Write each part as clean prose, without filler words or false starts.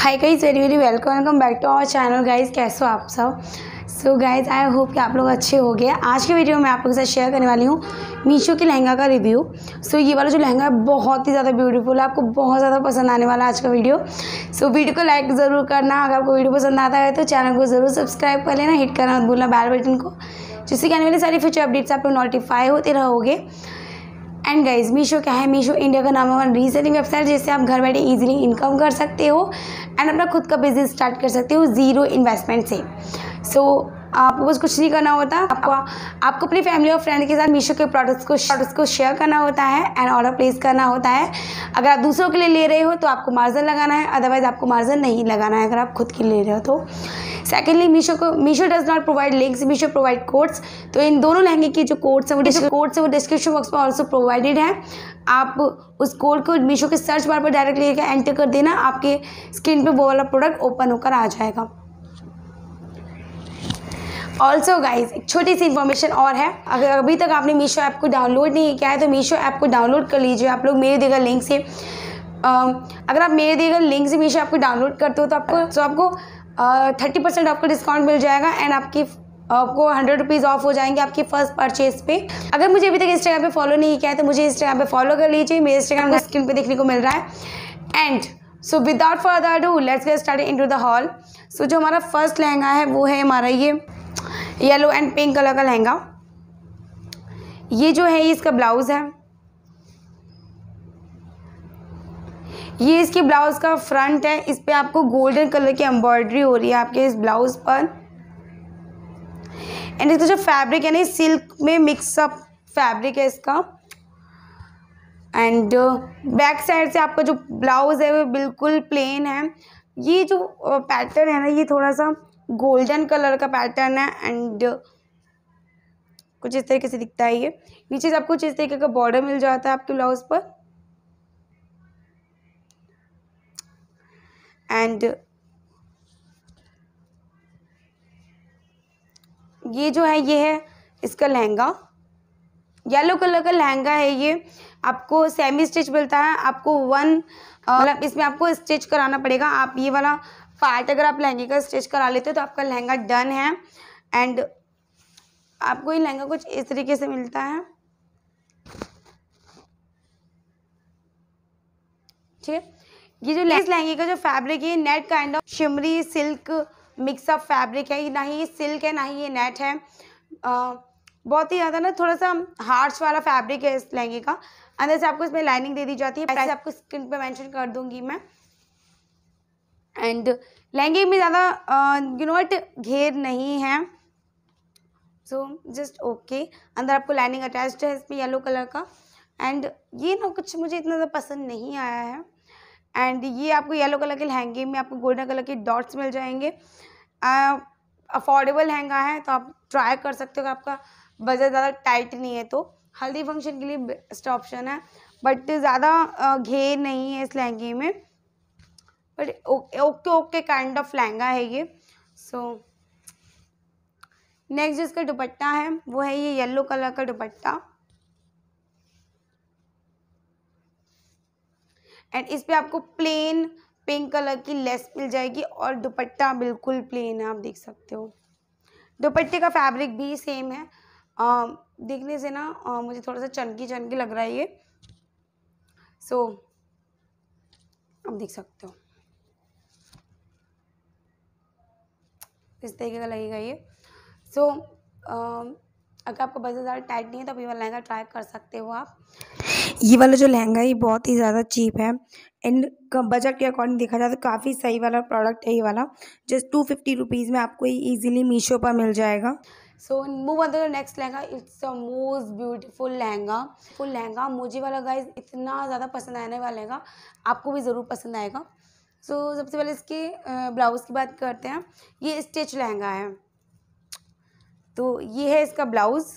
Hi guys, very very welcome back to our channel. Guys कैसे हो आप सब? सो गाइज़ आई होप कि आप लोग अच्छे हो गए। आज के वीडियो में आप लोगों के साथ शेयर करने वाली हूँ मीशो के लहंगा का रिव्यू। सो ये वाला जो लहंगा है बहुत ही ज़्यादा ब्यूटीफुल है, आपको बहुत ज़्यादा पसंद आने वाला है आज का वीडियो। सो वीडियो को लाइक ज़रूर करना, अगर आपको वीडियो पसंद आता है तो चैनल को ज़रूर सब्सक्राइब कर लेना, हिट करना मत भूलना बेल बटन को, जिससे कि आने वाली सारी फ्यूचर अपडेट्स आप लोग नोटिफाई होते रहोगे। एंड गाइज मीशो क्या है? मीशो इंडिया का नंबर 1 रीसेलिंग वेबसाइट, जिससे आप घर बैठे इजीली इनकम कर सकते हो एंड अपना खुद का बिजनेस स्टार्ट कर सकते हो जीरो इन्वेस्टमेंट से। सो आपको बस कुछ नहीं करना होता, आपको अपनी फैमिली और फ्रेंड के साथ मीशो के प्रोडक्ट्स को शेयर करना होता है एंड ऑर्डर प्लेस करना होता है। अगर आप दूसरों के लिए ले रहे हो तो आपको मार्जिन लगाना है, अदरवाइज आपको मार्जिन नहीं लगाना है अगर आप खुद के लिए ले रहे हो तो। Secondly Meesho does not provide links, Meesho provide codes. तो इन दोनों लहंगे के जो कोड्स हैं वो डिस्क्रिप्शन बॉक्स में ऑल्सो प्रोवाइडेड है। आप उस कोड को मीशो के सर्च बार पर डायरेक्टली लेकर एंटर कर देना, आपके स्क्रीन पर वो वाला प्रोडक्ट ओपन होकर आ जाएगा। ऑल्सो गाइज एक छोटी सी इन्फॉर्मेशन और है, अगर अभी तक आपने मीशो ऐप को डाउनलोड नहीं किया है तो मीशो ऐप को डाउनलोड कर लीजिए आप लोग मेरे दिए गए लिंक से। अगर आप मेरे दिए गए लिंक से मीशो ऐप को डाउनलोड करते हो तो आपको 30% आपको डिस्काउंट मिल जाएगा एंड आपको 100 रुपीज़ ऑफ हो जाएंगे आपकी फर्स्ट परचेज पे। अगर मुझे अभी तक इंस्टाग्राम पे फॉलो नहीं किया है तो मुझे इंस्टाग्राम पे फॉलो कर लीजिए, मेरे इंस्टाग्राम का स्क्रीन पे देखने को मिल रहा है। And so without further do let's get started into the hall. सो जो हमारा फर्स्ट लहंगा है वो है हमारा ये येलो एंड पिंक कलर का लहंगा। ये जो है इसका ब्लाउज है, ये इसके ब्लाउज का फ्रंट है। इस पे आपको गोल्डन कलर की एम्ब्रॉयडरी हो रही है आपके इस ब्लाउज पर। एंड इसका जो फैब्रिक है ना सिल्क में मिक्सअप फैब्रिक है इसका। एंड बैक साइड से आपका जो ब्लाउज है वो बिल्कुल प्लेन है। ये जो पैटर्न है ना ये थोड़ा सा गोल्डन कलर का पैटर्न है एंड कुछ इस तरीके से दिखता है। ये नीचे से आपको कुछ इस तरीके का बॉर्डर मिल जाता है आपके ब्लाउज पर। एंड ये जो है इसका लहंगा, येलो कलर का लहंगा है। ये आपको सेमी स्टिच मिलता है, आपको मतलब इसमें आपको स्टिच कराना पड़ेगा। आप ये वाला पार्ट अगर आप लहंगे का स्टिच करा लेते हो तो आपका लहंगा डन है। एंड आपको ये लहंगा कुछ इस तरीके से मिलता है, ठीक है। ये जो लहंगे का जो फैब्रिक है net kind of shimmery silk mixup fabric है, ना ही ये सिल्क है ना ही ये नेट है। बहुत ही ज़्यादा ना थोड़ा सा हार्श वाला फैब्रिक है इस लहंगे का। अंदर से आपको इसमें लाइनिंग दे दी जाती है, प्राइस आपको स्क्रीन पे मेंशन कर दूंगी मैं। एंड लहंगे में ज़्यादा घेर नहीं है, सो जस्ट ओके। अंदर आपको लाइनिंग अटैच्ड है इसमें येलो कलर का। एंड ये ना कुछ मुझे इतना ज़्यादा पसंद नहीं आया है। एंड ये आपको येलो कलर के लहंगे में आपको गोल्डन कलर के डॉट्स मिल जाएंगे। अफोर्डेबल लहंगा है तो आप ट्राई कर सकते हो, आपका बजट ज़्यादा टाइट नहीं है तो। हल्दी फंक्शन के लिए बेस्ट ऑप्शन है, बट ज़्यादा घेर नहीं है इस लहंगे में, but okay okay kind of lehenga है ये। सो नेक्स्ट जिसका दुपट्टा है वो है ये येलो कलर का दुपट्टा। एंड इस पे आपको प्लेन पिंक कलर की लेस मिल जाएगी और दुपट्टा बिल्कुल प्लेन है, आप देख सकते हो। दुपट्टे का फैब्रिक भी सेम है। देखने से ना मुझे थोड़ा सा चनकी लग रहा है ये, सो आप देख सकते हो इस तरीके का लगेगा ये। सो अगर आपका बजट ज़्यादा टाइट नहीं है तो ये वाला लहंगा ट्राई कर सकते हो आप। ये वाला जो लहंगा है ये बहुत ही ज़्यादा चीप है एंड बजट के अकॉर्डिंग देखा जाए तो काफ़ी सही वाला प्रोडक्ट है ये वाला। जस्ट 250 रुपीज़ में आपको ये ईजिली मीशो पर मिल जाएगा। So move on to the next lehenga. It's a most beautiful lehenga. Full lehenga मुझे वाला गाइस इतना ज़्यादा पसंद आने वाला है, आपको भी ज़रूर पसंद आएगा। सो सबसे पहले इसके ब्लाउज़ की बात करते हैं। ये स्टिच लहंगा है, तो ये है इसका ब्लाउज़।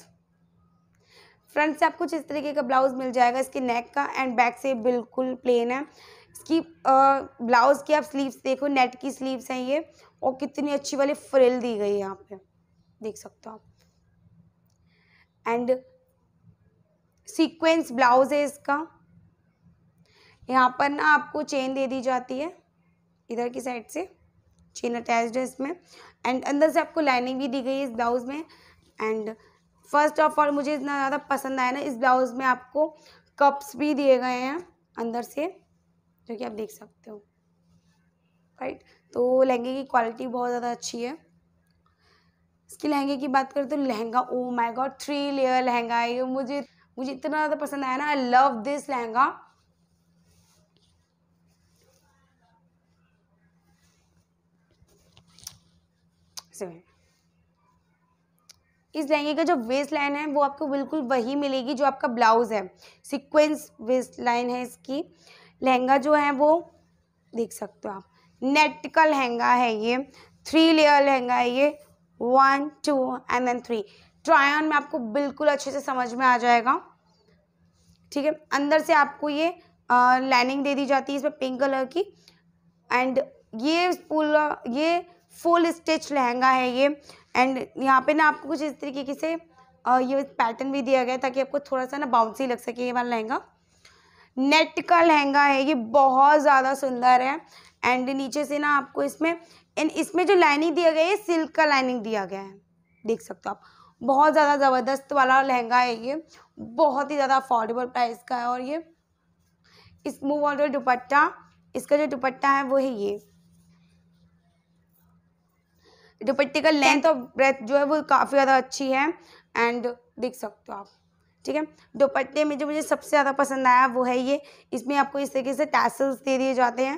फ्रंट से आपको कुछ इस तरीके का ब्लाउज़ मिल जाएगा इसके नेक का एंड बैक से बिल्कुल प्लेन है। इसकी ब्लाउज़ की आप स्लीव्स देखो, नेट की स्लीव्स हैं ये, और कितनी अच्छी वाली फ्रिल दी गई है यहाँ पे, देख सकते हो आप। एंड सीक्वेंस ब्लाउज़ है इसका। यहाँ पर ना आपको चेन दे दी जाती है इधर की साइड से चेन अटैच्ड है इसमें, एंड अंदर से आपको लाइनिंग भी दी गई है इस ब्लाउज़ में। एंड फर्स्ट ऑफ ऑल मुझे इतना ज़्यादा पसंद आया ना, इस ब्लाउज़ में आपको कप्स भी दिए गए हैं अंदर से, जो कि आप देख सकते हो, राइट। तो लहंगे की क्वालिटी बहुत ज़्यादा अच्छी है। इसके लहंगे की बात करें तो lehenga, oh my god, 3 layer lehenga है ये। मुझे इतना ज़्यादा पसंद आया ना, आई लव दिस लहंगा। इस लहंगे का जो वेस्ट लाइन है वो आपको बिल्कुल वही मिलेगी जो आपका ब्लाउज़ है, सीक्वेंस वेस्ट लाइन है इसकी। लहंगा जो है वो देख सकते हो आप, नेट का लहंगा है ये, 3 लेयर लहंगा है ये, 1, 2 एंड देन 3। ट्राई ऑन में आपको बिल्कुल अच्छे से समझ में आ जाएगा, ठीक है। अंदर से आपको ये लाइनिंग दे दी जाती है इसमें पिंक कलर की, एंड ये फुल स्टिच लहंगा है ये। एंड यहाँ पे ना आपको कुछ इस तरीके से ये पैटर्न भी दिया गया ताकि आपको थोड़ा सा ना बाउंसी लग सके। ये वाला लहंगा नेट का लहंगा है ये, बहुत ज़्यादा सुंदर है। एंड नीचे से ना आपको इसमें जो लाइनिंग दिया गया है सिल्क का लाइनिंग दिया गया है, देख सकते हो आप। बहुत ज़्यादा ज़बरदस्त वाला लहंगा है ये, बहुत ही ज़्यादा अफोर्डेबल प्राइस का है। और ये इस मूव वाला दुपट्टा, इसका जो दुपट्टा है वो है ये। दुपट्टे का लेंथ और ब्रेथ जो है वो काफ़ी ज़्यादा अच्छी है, एंड देख सकते हो आप, ठीक है। दुपट्टे में जो मुझे सबसे ज़्यादा पसंद आया वो है ये, इसमें आपको इस तरीके से टैसल्स दे दिए जाते हैं,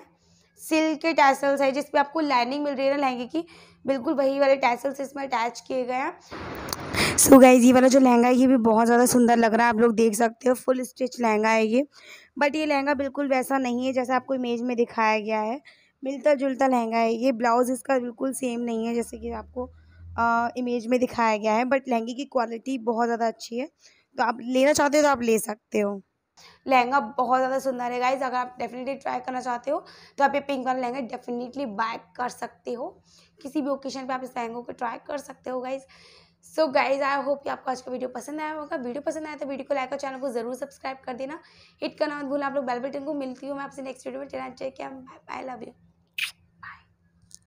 सिल्क के टैसल्स है जिसपे आपको लाइनिंग मिल रही है ना लहंगे की, बिल्कुल वही वाले टैसल्स इसमें अटैच किए गए हैं। सो गाइस, ये वाला जो लहंगा है ये भी बहुत ज़्यादा सुंदर लग रहा है, आप लोग देख सकते हो, फुल स्टिच लहंगा है ये। बट ये लहंगा बिल्कुल वैसा नहीं है जैसा आपको इमेज में दिखाया गया है, मिलता जुलता लहंगा है ये। ब्लाउज़ इसका बिल्कुल सेम नहीं है जैसे कि आपको इमेज में दिखाया गया है, बट लहंगे की क्वालिटी बहुत ज़्यादा अच्छी है, तो आप लेना चाहते हो तो आप ले सकते हो। लहंगा बहुत ज़्यादा सुंदर है गाइज, अगर आप डेफिनेटली ट्राई करना चाहते हो तो आप ये पिंक वाला लहंगा डेफिनेटली बाय कर सकते हो, किसी भी ओकेजन पे आप इस लहंगों को ट्राई कर सकते हो guys. So guys, I hope कि आपको आज का वीडियो पसंद आया होगा। वीडियो पसंद आया तो वीडियो को लाइक और चैनल को जरूर सब्सक्राइब कर देना, हिट करना मत भूलना आप लोग बेल बटन को। मिलती हूँ मैं आपसे नेक्स्ट वीडियो में, take care, bye bye, love you.